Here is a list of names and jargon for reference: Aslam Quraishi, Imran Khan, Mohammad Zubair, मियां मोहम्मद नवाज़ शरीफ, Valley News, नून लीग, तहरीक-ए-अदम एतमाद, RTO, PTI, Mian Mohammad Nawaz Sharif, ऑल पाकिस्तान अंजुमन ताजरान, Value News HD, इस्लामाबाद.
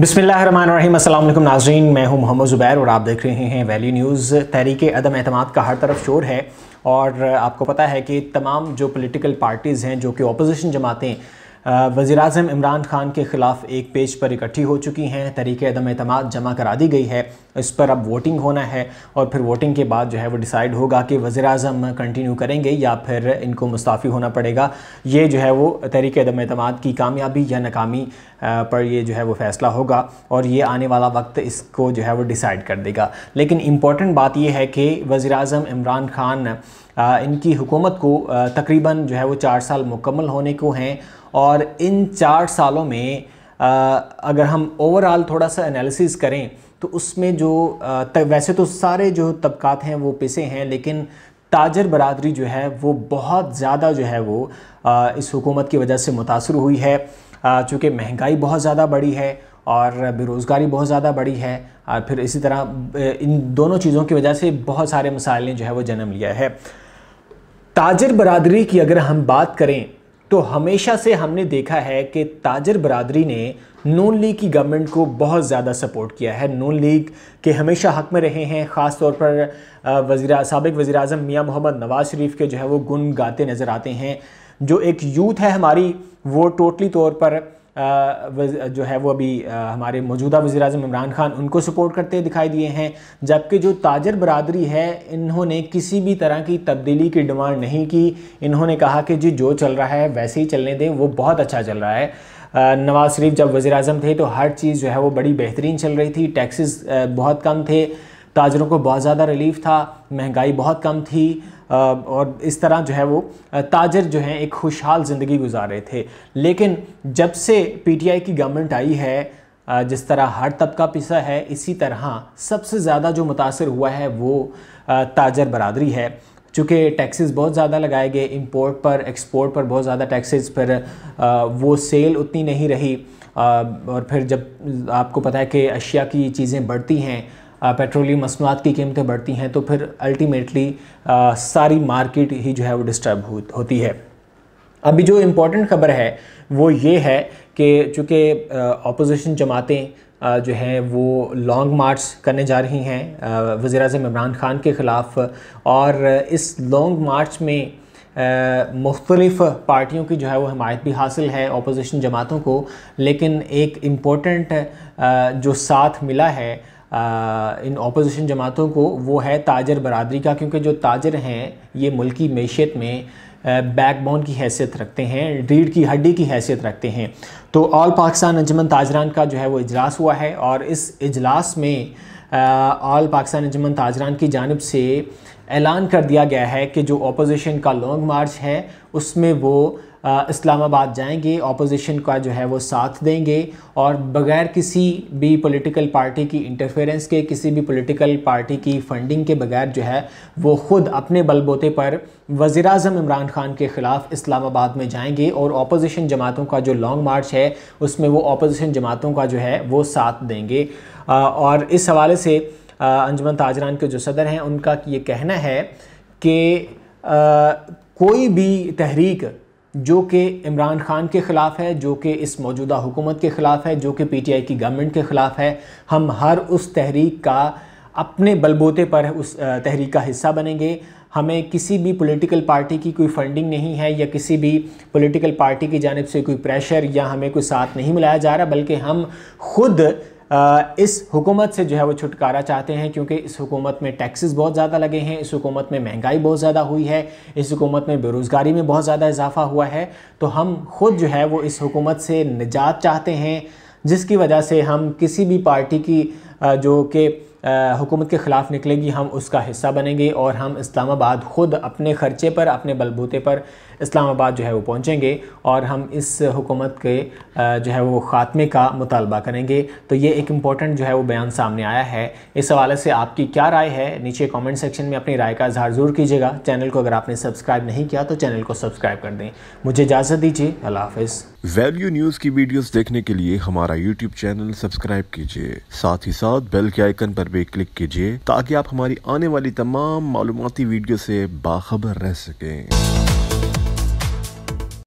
बिस्मिल्लाहिर्रहमानिर्रहीम। अस्सलाम वालेकुम नाज़रीन, मैं हूं मोहम्मद ज़ुबैर और आप देख रहे हैं वैली न्यूज़। तहरीक-ए-अदम एतमाद का हर तरफ शोर है और आपको पता है कि तमाम जो पॉलिटिकल पार्टीज़ हैं, जो कि अपोजिशन जमातें वज़ीर-ए-आज़म इमरान खान के ख़िलाफ़ एक पेज पर इकट्ठी हो चुकी हैं। तहरीक-ए-अदम एतमाद जमा करा दी गई है, इस पर अब वोटिंग होना है और फिर वोटिंग के बाद जो है वो डिसाइड होगा कि वज़ीर-ए-आज़म कंटिन्यू करेंगे या फिर इनको मुस्ताफ़ी होना पड़ेगा। ये जो है वो तहरीक-ए-अदम एतमाद की कामयाबी या नाकामी पर ये जो है वो फ़ैसला होगा और ये आने वाला वक्त इसको जो है वो डिसाइड कर देगा। लेकिन इम्पॉर्टेंट बात ये है कि वज़ीर-ए-आज़म इमरान खान, इनकी हुकूमत को तकरीबन जो है वो 4 साल मुकम्मल होने को हैं और इन 4 सालों में अगर हम ओवरऑल थोड़ा सा एनालिसिस करें तो उसमें जो वैसे तो सारे जो तबक़ात हैं वो पिसे हैं, लेकिन ताजर बरादरी जो है वो बहुत ज़्यादा जो है वो इस हुकूमत की वजह से मुतासर हुई है। चूँकि महंगाई बहुत ज़्यादा बढ़ी है और बेरोज़गारी बहुत ज़्यादा बढ़ी है और फिर इसी तरह इन दोनों चीज़ों की वजह से बहुत सारे मसाइल ने जो है वो जन्म लिया है। ताजर बरादरी की अगर हम बात करें तो हमेशा से हमने देखा है कि ताजर बरादरी ने नून लीग की गवर्नमेंट को बहुत ज़्यादा सपोर्ट किया है, नून लीग के हमेशा हक़ में रहे हैं। ख़ास तौर पर साबिक़ वज़ीर-ए-आज़म मियां मोहम्मद नवाज़ शरीफ के जो है वो गुन गाते नज़र आते हैं। जो एक यूथ है हमारी, वो टोटली तौर पर जो है वो अभी हमारे मौजूदा वज़ीर-ए-आज़म इमरान खान उनको सपोर्ट करते दिखाई दिए हैं, जबकि जो ताजर बरादरी है इन्होंने किसी भी तरह की तब्दीली की डिमांड नहीं की। इन्होंने कहा कि जी जो चल रहा है वैसे ही चलने दें, वो बहुत अच्छा चल रहा है। नवाज़ शरीफ जब वज़ीर-ए-आज़म थे तो हर चीज़ जो है वो बड़ी बेहतरीन चल रही थी, टैक्सेस बहुत कम थे, ताजरों को बहुत ज़्यादा रिलीफ था, महंगाई बहुत कम थी और इस तरह जो है वो ताजर जो हैं एक खुशहाल ज़िंदगी गुजार रहे थे। लेकिन जब से पीटीआई की गवर्नमेंट आई है, जिस तरह हर तबका पिसा है, इसी तरह सबसे ज़्यादा जो मुतासर हुआ है वो ताजर बरादरी है। चूँकि टैक्सेस बहुत ज़्यादा लगाए गए, इंपोर्ट पर एक्सपोर्ट पर बहुत ज़्यादा टैक्सेस, पर वो सेल उतनी नहीं रही और फिर जब आपको पता है कि अशिया की चीज़ें बढ़ती हैं, पेट्रोलियम मसनूआत की कीमतें बढ़ती हैं, तो फिर अल्टीमेटली सारी मार्केट ही जो है वो डिस्टर्ब होती है। अभी जो इम्पोर्टेंट खबर है वो ये है कि चूँकि अपोजिशन जमातें जो हैं वो लॉन्ग मार्च करने जा रही हैं वज़ीर-ए-आज़म इमरान खान के ख़िलाफ़ और इस लॉन्ग मार्च में मुख्तलिफ़ पार्टियों की जो है वो हमायत भी हासिल है अपोजिशन जमातों को। लेकिन एक इम्पोर्टेंट जो साथ मिला है इन अपोजिशन जमातों को वो है ताजर बरादरी का, क्योंकि जो ताजर हैं ये मुल्की मैशियत में बैकबोन की हैसियत रखते हैं, रीढ़ की हड्डी की हैसियत रखते हैं। तो ऑल पाकिस्तान अंजुमन ताजरान का जो है वो इजलास हुआ है और इस इजलास में ऑल पाकिस्तान अंजुमन ताजरान की जानिब से ऐलान कर दिया गया है कि जो अपोजिशन का लॉन्ग मार्च है उसमें वो इस्लामाबाद जाएंगे, अपोजिशन का जो है वो साथ देंगे और बग़ैर किसी भी पॉलिटिकल पार्टी की इंटरफेरेंस के, किसी भी पॉलिटिकल पार्टी की फ़ंडिंग के बगैर जो है वो ख़ुद अपने बलबूते पर वज़ीर-ए-आज़म इमरान खान के ख़िलाफ़ इस्लामाबाद में जाएंगे और अपोजिशन जमातों का जो लॉन्ग मार्च है उसमें वो अपोजिशन जमातों का जो है वो साथ देंगे। और इस हवाले से अंजुमन ताजरान के जो सदर हैं उनका ये कहना है कि कोई भी तहरीक जो कि इमरान खान के ख़िलाफ़ है, जो कि इस मौजूदा हुकूमत के ख़िलाफ़ है, जो कि पीटीआई की गवर्नमेंट के ख़िलाफ़ है, हम हर उस तहरीक का अपने बलबूते पर उस तहरीक का हिस्सा बनेंगे। हमें किसी भी पॉलिटिकल पार्टी की कोई फंडिंग नहीं है या किसी भी पॉलिटिकल पार्टी की जानिब से कोई प्रेशर या हमें कोई साथ नहीं मिलाया जा रहा, बल्कि हम खुद इस हुकूमत से जो है वो छुटकारा चाहते हैं, क्योंकि इस हुकूमत में टैक्सेस बहुत ज़्यादा लगे हैं, इस हुकूमत में महंगाई बहुत ज़्यादा हुई है, इस हुकूमत में बेरोज़गारी में बहुत ज़्यादा इजाफा हुआ है। तो हम खुद जो है वो इस हुकूमत से निजात चाहते हैं, जिसकी वजह से हम किसी भी पार्टी की जो कि हुकूमत के ख़िलाफ़ निकलेगी हम उसका हिस्सा बनेंगे और हम इस्लामाबाद ख़ुद अपने ख़र्चे पर, अपने बलबूते पर इस्लामाबाद जो है वो पहुँचेंगे और हम इस हुकूमत के जो है वो ख़ात्मे का मुतालबा करेंगे। तो ये एक इम्पॉर्टेंट जो है वो बयान सामने आया है। इस हवाले से आपकी क्या राय है, नीचे कमेंट सेक्शन में अपनी राय का इजहार ज़रूर कीजिएगा। चैनल को अगर आपने सब्सक्राइब नहीं किया तो चैनल को सब्सक्राइब कर दें। मुझे इजाज़त दीजिए, अल्लाह हाफ़िज़। वैल्यू न्यूज़ की वीडियोस देखने के लिए हमारा यूट्यूब चैनल सब्सक्राइब कीजिए, साथ ही साथ बेल के आइकन पर भी क्लिक कीजिए ताकि आप हमारी आने वाली तमाम मालूमाती वीडियो से बाखबर रह सकें।